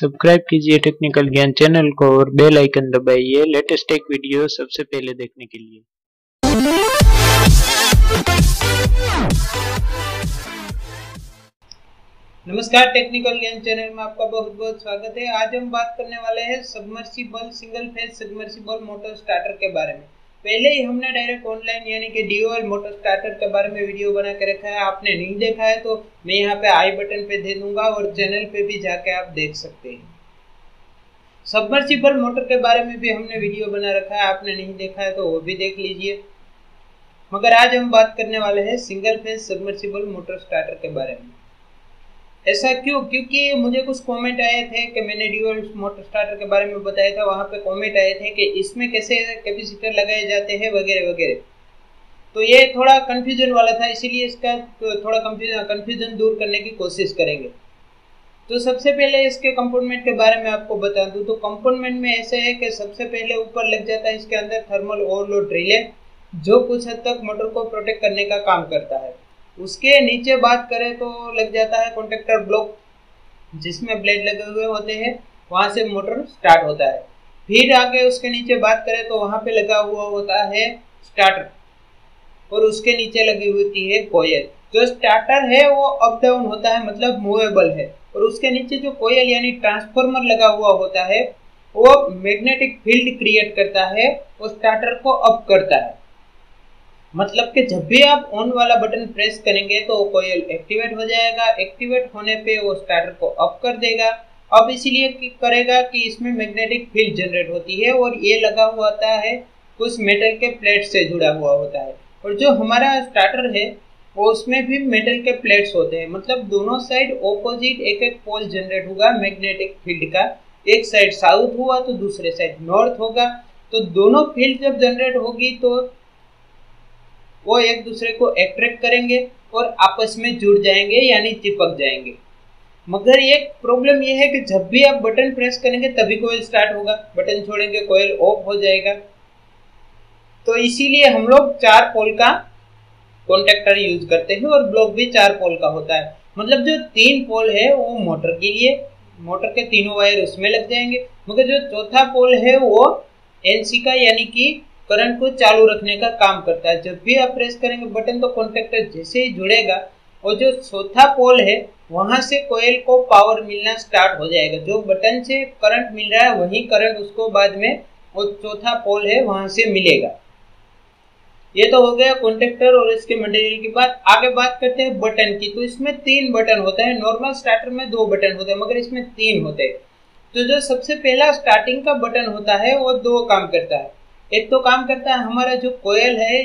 Subscribe कीजिए technical ज्ञान channel को और बेल आइकन दबाइए लेटेस्ट टेक वीडियो सबसे पहले देखने के लिए। नमस्कार, टेक्निकल ज्ञान चैनल में आपका बहुत बहुत स्वागत है। आज हम बात करने वाले हैं submersible single phase submersible motor starter के बारे में। पहले ही हमने डायरेक्ट ऑनलाइन यानी कि DOL मोटर स्टार्टर के बारे में वीडियो बना के रखा है, आपने नहीं देखा है तो मैं यहाँ पे आई बटन पे दे दूंगा और चैनल पे भी जाके आप देख सकते हैं। सबमर्सिबल मोटर के बारे में भी हमने वीडियो बना रखा है, आपने नहीं देखा है तो वो भी देख लीजिए। मगर आज हम बात करने वाले हैं single phase submersible motor starter के बारे में। ऐसा क्यों? क्योंकि मुझे कुछ कमेंट आए थे कि मैंने DOL मोटर स्टार्टर के बारे में बताया था, वहाँ पे कमेंट आए थे कि इसमें कैसे कैपेसिटर लगाए जाते हैं वगैरह वगैरह, तो ये थोड़ा कंफ्यूजन वाला था, इसीलिए इसका थोड़ा कंफ्यूजन दूर करने की कोशिश करेंगे। तो सबसे पहले इसके कंपोनेंट के बारे में आपको बता दूँ तो कंपोनेंट में ऐसे है कि सबसे पहले ऊपर लग जाता है इसके अंदर थर्मल ओवरलोड रिले, जो कुछ हद तक मोटर को प्रोटेक्ट करने का काम करता है। उसके नीचे बात करें तो लग जाता है कॉन्टेक्टर ब्लॉक, जिसमें ब्लेड लगे हुए होते हैं, वहाँ से मोटर स्टार्ट होता है। फिर आगे उसके नीचे बात करें तो वहाँ पे लगा हुआ होता है स्टार्टर और उसके नीचे लगी होती है कोयल। जो स्टार्टर है वो अप डाउन होता है, मतलब मूवेबल है, और उसके नीचे जो कोयल यानी ट्रांसफार्मर लगा हुआ होता है वो मैग्नेटिक फील्ड क्रिएट करता है और स्टार्टर को अप करता है, मतलब कि जब भी आप ऑन वाला बटन प्रेस करेंगे तो कोयल एक्टिवेट हो जाएगा। एक्टिवेट होने पे वो स्टार्टर को अप कर देगा। अब इसीलिए करेगा कि इसमें मैग्नेटिक फील्ड जनरेट होती है और ये लगा हुआ होता है कुछ मेटल के प्लेट से जुड़ा हुआ होता है, और जो हमारा स्टार्टर है वो उसमें भी मेटल के प्लेट्स होते हैं, मतलब दोनों साइड ऑपोजिट एक एक पोल जनरेट होगा मैग्नेटिक फील्ड का। एक साइड साउथ हुआ तो दूसरे साइड नॉर्थ होगा, तो दोनों फील्ड जब जनरेट होगी तो वो एक दूसरे को एट्रैक्ट करेंगे और आपस में जुड़ जाएंगे यानी चिपक जाएंगे। मगर एक प्रॉब्लम यह है कि जब भी आप बटन प्रेस करेंगे तभी कोयल स्टार्ट होगा, बटन छोड़ेंगे कोयल ऑफ हो जाएगा। तो इसीलिए हम लोग चार पोल का कॉन्टेक्टर यूज करते हैं और ब्लॉक भी चार पोल का होता है, मतलब जो तीन पोल है वो मोटर के लिए, मोटर के तीनों वायर उसमें लग जाएंगे, मगर जो चौथा पोल है वो NC का यानी कि करंट को चालू रखने का काम करता है। जब भी आप प्रेस करेंगे बटन तो कॉन्टेक्टर जैसे ही जुड़ेगा और जो चौथा पोल है वहां से कोयल को पावर मिलना स्टार्ट हो जाएगा। जो बटन से करंट मिल रहा है वही करंट उसको बाद में वो चौथा पोल है वहां से मिलेगा। ये तो हो गया कॉन्टेक्टर और इसके मटेरियल की बात। आगे बात करते हैं बटन की। तो इसमें तीन बटन होता है, नॉर्मल स्टार्टर में दो बटन होते हैं मगर इसमें तीन होते हैं। तो जो सबसे पहला स्टार्टिंग का बटन होता है वो दो काम करता है, एक तो काम करता है हमारा जो कोयल है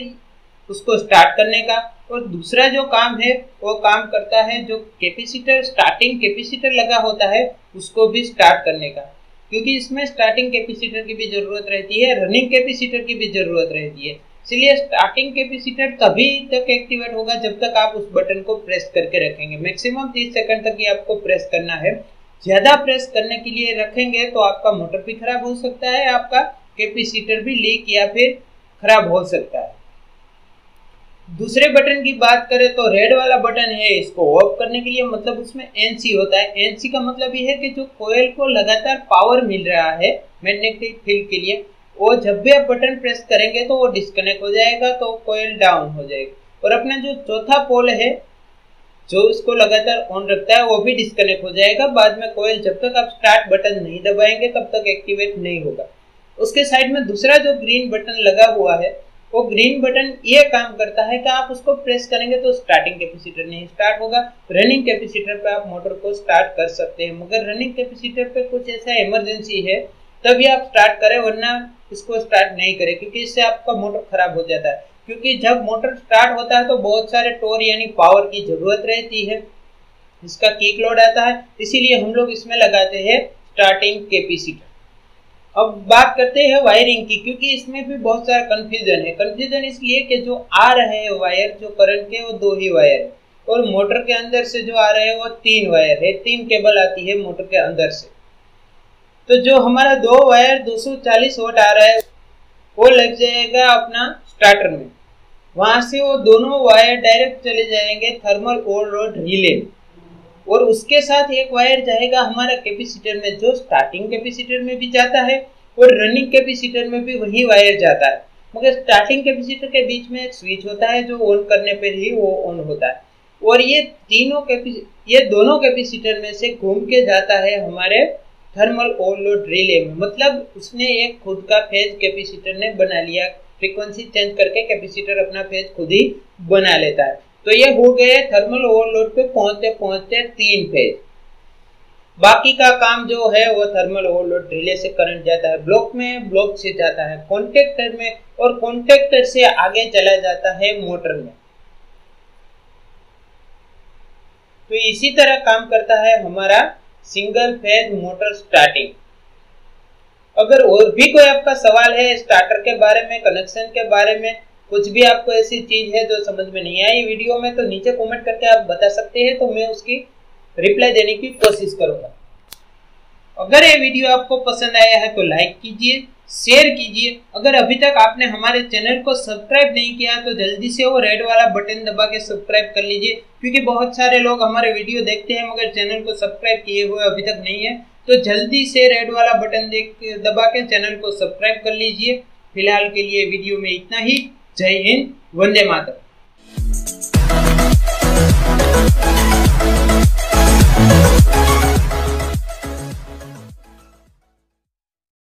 उसको स्टार्ट करने का, और दूसरा जो काम है वो काम करता है जो कैपेसिटर, स्टार्टिंग कैपेसिटर लगा होता है उसको भी स्टार्ट करने का, क्योंकि इसमें स्टार्टिंग कैपेसिटर की भी जरूरत रहती है, रनिंग कैपेसिटर की भी जरूरत रहती है। इसलिए स्टार्टिंग कैपेसिटर तभी तक एक्टिवेट होगा जब तक आप उस बटन को प्रेस करके रखेंगे। मैक्सिमम 30 सेकंड तक ही आपको प्रेस करना है। ज़्यादा प्रेस करने के लिए रखेंगे तो आपका मोटर भी खराब हो सकता है, आपका कैपेसिटर भी लीक या फिर खराब हो सकता है। दूसरे बटन की बात करें तो रेड वाला बटन है, इसको ऑफ करने के लिए, मतलब उसमें NC होता है। NC का मतलब ये है कि जो कोयल को लगातार पावर मिल रहा है मैग्नेटिक फील्ड के लिए, वो जब भी आप बटन प्रेस करेंगे तो वो डिस्कनेक्ट हो जाएगा, तो कोयल डाउन हो जाएगी। और अपना जो चौथा पोल है जो उसको लगातार ऑन रखता है वो भी डिस्कनेक्ट हो जाएगा बाद में। कोयल जब तक आप स्टार्ट बटन नहीं दबाएंगे तब तक एक्टिवेट नहीं होगा। उसके साइड में दूसरा जो ग्रीन बटन लगा हुआ है, वो ग्रीन बटन ये काम करता है कि आप उसको प्रेस करेंगे तो स्टार्टिंग कैपेसिटर नहीं स्टार्ट होगा। रनिंग कैपेसिटर पे आप मोटर को स्टार्ट कर सकते हैं, मगर रनिंग कैपेसिटर पे कुछ ऐसा इमरजेंसी है तभी आप स्टार्ट करें, वरना इसको स्टार्ट नहीं करें, क्योंकि इससे आपका मोटर खराब हो जाता है। क्योंकि जब मोटर स्टार्ट होता है तो बहुत सारे टॉर्क यानी पावर की जरूरत रहती है, इसका किक लोड आता है, इसीलिए हम लोग इसमें लगाते हैं स्टार्टिंग कैपेसिटर। अब बात करते हैं वायरिंग की, क्योंकि इसमें भी बहुत सारा कंफ्यूजन है। कंफ्यूजन इसलिए कि जो आ रहे हैं वायर जो करंट के वो दो ही वायर है, और मोटर के अंदर से जो आ रहे हैं वो तीन वायर है, तीन केबल आती है मोटर के अंदर से। तो जो हमारा दो वायर 240 वोल्ट आ रहा है वो लग जाएगा अपना स्टार्टर में, वहां से वो दोनों वायर डायरेक्ट चले जाएंगे थर्मल ओवरलोड रिले और उसके साथ एक वायर जाएगा हमारा कैपेसिटर में, जो स्टार्टिंग कैपेसिटर में भी जाता है और रनिंग कैपेसिटर में भी वही वायर जाता है, मगर स्टार्टिंग कैपेसिटर के बीच में एक स्विच होता है जो ऑन करने पर ही वो ऑन होता है, और ये दोनों कैपेसिटर में से घूम के जाता है हमारे थर्मल ओवरलोड रिले में। मतलब उसने एक खुद का फेज कैपेसिटर ने बना लिया, फ्रीक्वेंसी चेंज करके कैपेसिटर अपना फेज खुद ही बना लेता है। तो ये हो गए थर्मल ओवरलोड पे पहुंचते पहुंचते तीन फेज। बाकी का काम जो है वो थर्मल ओवरलोड रिले से करंट जाता है ब्लॉक में, ब्लॉक से जाता है कॉन्टेक्टर में, और कॉन्टेक्टर से आगे चला जाता है मोटर में। तो इसी तरह काम करता है हमारा सिंगल फेज मोटर स्टार्टिंग। अगर और भी कोई आपका सवाल है स्टार्टर के बारे में, कनेक्शन के बारे में, कुछ भी आपको ऐसी चीज है जो समझ में नहीं आई वीडियो में, तो नीचे कमेंट करके आप बता सकते हैं, तो मैं उसकी रिप्लाई देने की कोशिश करूंगा। अगर ये वीडियो आपको पसंद आया है तो लाइक कीजिए, शेयर कीजिए। अगर अभी तक आपने हमारे चैनल को सब्सक्राइब नहीं किया तो जल्दी से वो रेड वाला बटन दबा के सब्सक्राइब कर लीजिए, क्योंकि बहुत सारे लोग हमारे वीडियो देखते हैं मगर चैनल को सब्सक्राइब किए हुए अभी तक नहीं है। तो जल्दी से रेड वाला बटन दबा के चैनल को सब्सक्राइब कर लीजिए। फिलहाल के लिए वीडियो में इतना ही। जय हिंद, वंदे मातरम।